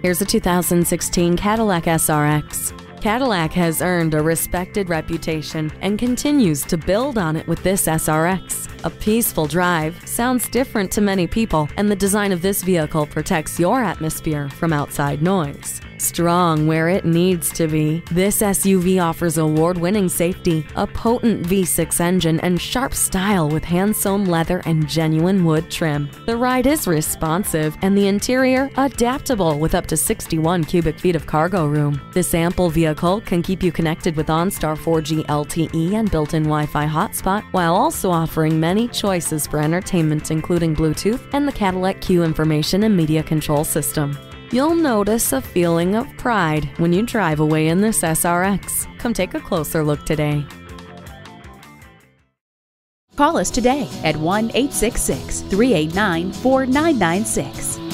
Here's a 2016 Cadillac SRX. Cadillac has earned a respected reputation and continues to build on it with this SRX. A peaceful drive sounds different to many people, and the design of this vehicle protects your atmosphere from outside noise. Strong where it needs to be, this SUV offers award-winning safety, a potent V6 engine, and sharp style with hand-sewn leather and genuine wood trim. The ride is responsive and the interior adaptable with up to 61 cubic feet of cargo room. This ample vehicle can keep you connected with OnStar 4G LTE and built-in Wi-Fi hotspot, while also offering many choices for entertainment, including Bluetooth and the Cadillac Q information and media control system. You'll notice a feeling of pride when you drive away in this SRX. Come take a closer look today. Call us today at 1-866-389-4996.